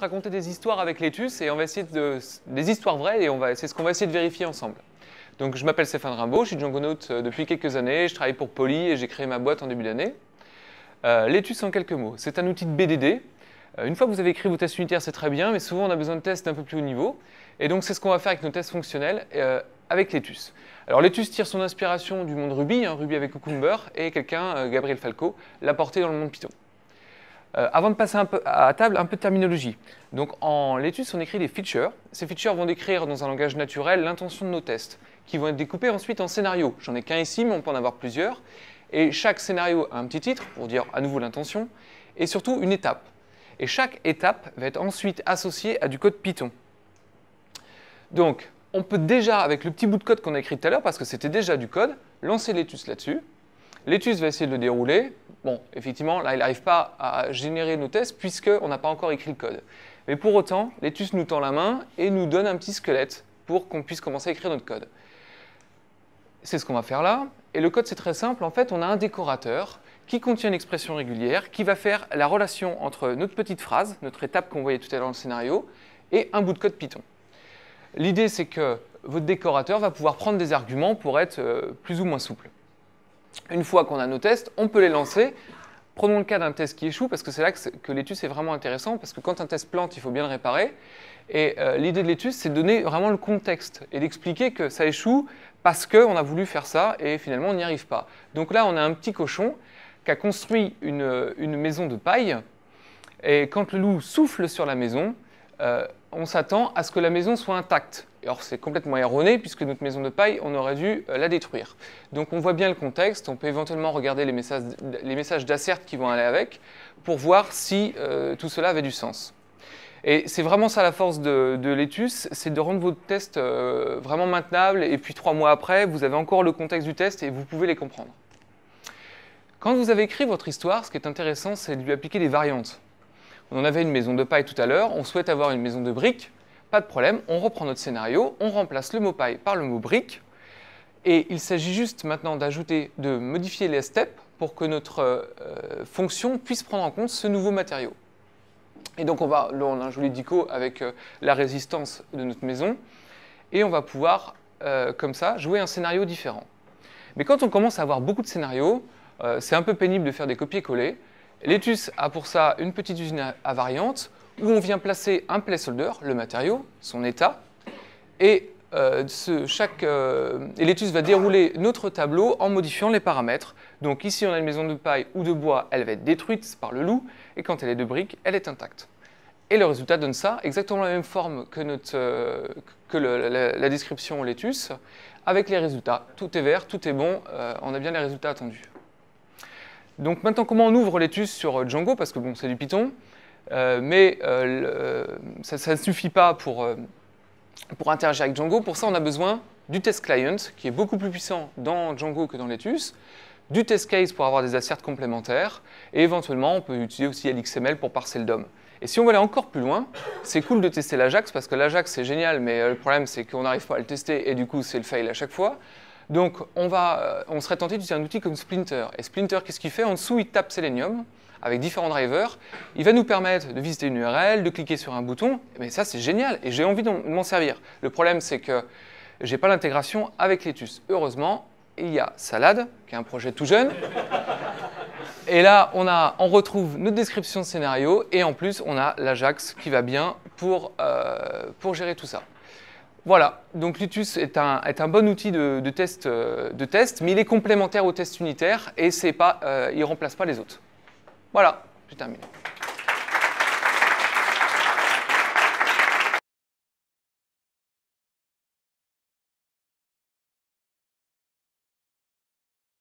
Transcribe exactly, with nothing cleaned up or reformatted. raconter des histoires avec Lettuce et on va essayer de, des histoires vraies et on va, c'est ce qu'on va essayer de vérifier ensemble. Donc je m'appelle Stéphane Raimbault, je suis Djangonaute depuis quelques années, je travaille pour Poly et j'ai créé ma boîte en début d'année. Euh, Lettuce en quelques mots, c'est un outil de B D D. Une fois que vous avez écrit vos tests unitaires, c'est très bien, mais souvent on a besoin de tests d'un peu plus haut niveau. Et donc c'est ce qu'on va faire avec nos tests fonctionnels euh, avec Lettuce. Alors Lettuce tire son inspiration du monde Ruby, hein, Ruby avec Cucumber, et quelqu'un, euh, Gabriel Falco, l'a porté dans le monde Python. Euh, avant de passer un peu à table, un peu de terminologie. Donc en Lettuce, on écrit des features. Ces features vont décrire dans un langage naturel l'intention de nos tests, qui vont être découpés ensuite en scénarios. J'en ai qu'un ici, mais on peut en avoir plusieurs. Et chaque scénario a un petit titre, pour dire à nouveau l'intention, et surtout une étape. Et chaque étape va être ensuite associée à du code Python. Donc, on peut déjà, avec le petit bout de code qu'on a écrit tout à l'heure, parce que c'était déjà du code, lancer Lettuce là-dessus. Lettuce va essayer de le dérouler. Bon, effectivement, là, il n'arrive pas à générer nos tests puisqu'on n'a pas encore écrit le code. Mais pour autant, Lettuce nous tend la main et nous donne un petit squelette pour qu'on puisse commencer à écrire notre code. C'est ce qu'on va faire là. Et le code, c'est très simple. En fait, on a un décorateur qui contient une expression régulière, qui va faire la relation entre notre petite phrase, notre étape qu'on voyait tout à l'heure dans le scénario, et un bout de code Python. L'idée, c'est que votre décorateur va pouvoir prendre des arguments pour être plus ou moins souple. Une fois qu'on a nos tests, on peut les lancer. Prenons le cas d'un test qui échoue, parce que c'est là que Lettuce est vraiment intéressant, parce que quand un test plante, il faut bien le réparer. Et euh, l'idée de Lettuce, c'est de donner vraiment le contexte et d'expliquer que ça échoue parce qu'on a voulu faire ça et finalement, on n'y arrive pas. Donc là, on a un petit cochon qui a construit une, une maison de paille, et quand le loup souffle sur la maison, euh, on s'attend à ce que la maison soit intacte. Alors c'est complètement erroné, puisque notre maison de paille, on aurait dû la détruire. Donc on voit bien le contexte, on peut éventuellement regarder les messages, les messages d'assert qui vont aller avec, pour voir si euh, tout cela avait du sens. Et c'est vraiment ça la force de, de Lettuce, c'est de rendre votre test euh, vraiment maintenable, et puis trois mois après, vous avez encore le contexte du test et vous pouvez les comprendre. Quand vous avez écrit votre histoire, ce qui est intéressant, c'est de lui appliquer des variantes. On en avait une maison de paille tout à l'heure, on souhaite avoir une maison de briques, pas de problème, on reprend notre scénario, on remplace le mot paille par le mot brique, et il s'agit juste maintenant d'ajouter, de modifier les steps pour que notre euh, fonction puisse prendre en compte ce nouveau matériau. Et donc on va, là on a un joli dico avec euh, la résistance de notre maison, et on va pouvoir, euh, comme ça, jouer un scénario différent. Mais quand on commence à avoir beaucoup de scénarios, euh, c'est un peu pénible de faire des copier-coller. Lettuce a pour ça une petite usine à, à variantes, où on vient placer un placeholder, le matériau, son état, et, euh, ce, chaque, euh, et Lettuce va dérouler notre tableau en modifiant les paramètres. Donc ici, on a une maison de paille ou de bois, elle va être détruite par le loup, et quand elle est de briques, elle est intacte. Et le résultat donne ça, exactement la même forme que, notre, euh, que le, la, la description Lettuce, avec les résultats. Tout est vert, tout est bon, euh, on a bien les résultats attendus. Donc maintenant, comment on ouvre Lettuce sur Django, parce que bon, c'est du Python. Euh, mais euh, le, ça ne suffit pas pour, euh, pour interagir avec Django. Pour ça, on a besoin du test client, qui est beaucoup plus puissant dans Django que dans Lettuce, du test case pour avoir des asserts complémentaires, et éventuellement, on peut utiliser aussi L X M L pour parser le D O M. Et si on veut aller encore plus loin, c'est cool de tester l'Ajax, parce que l'Ajax, c'est génial, mais le problème, c'est qu'on n'arrive pas à le tester, et du coup, c'est le fail à chaque fois. Donc, on, va, on serait tenté d'utiliser un outil comme Splinter. Et Splinter, qu'est-ce qu'il fait? En dessous, il tape Selenium, avec différents drivers, il va nous permettre de visiter une U R L, de cliquer sur un bouton, mais ça c'est génial et j'ai envie de m'en servir. Le problème c'est que je n'ai pas l'intégration avec Lettuce. Heureusement, il y a Salade, qui est un projet tout jeune, et là on, a, on retrouve notre description de scénario et en plus on a l'Ajax qui va bien pour, euh, pour gérer tout ça. Voilà, donc Lettuce est un, est un bon outil de, de, test, de test, mais il est complémentaire aux tests unitaires et c'est pas, euh, il ne remplace pas les autres. Voilà, j'ai terminé.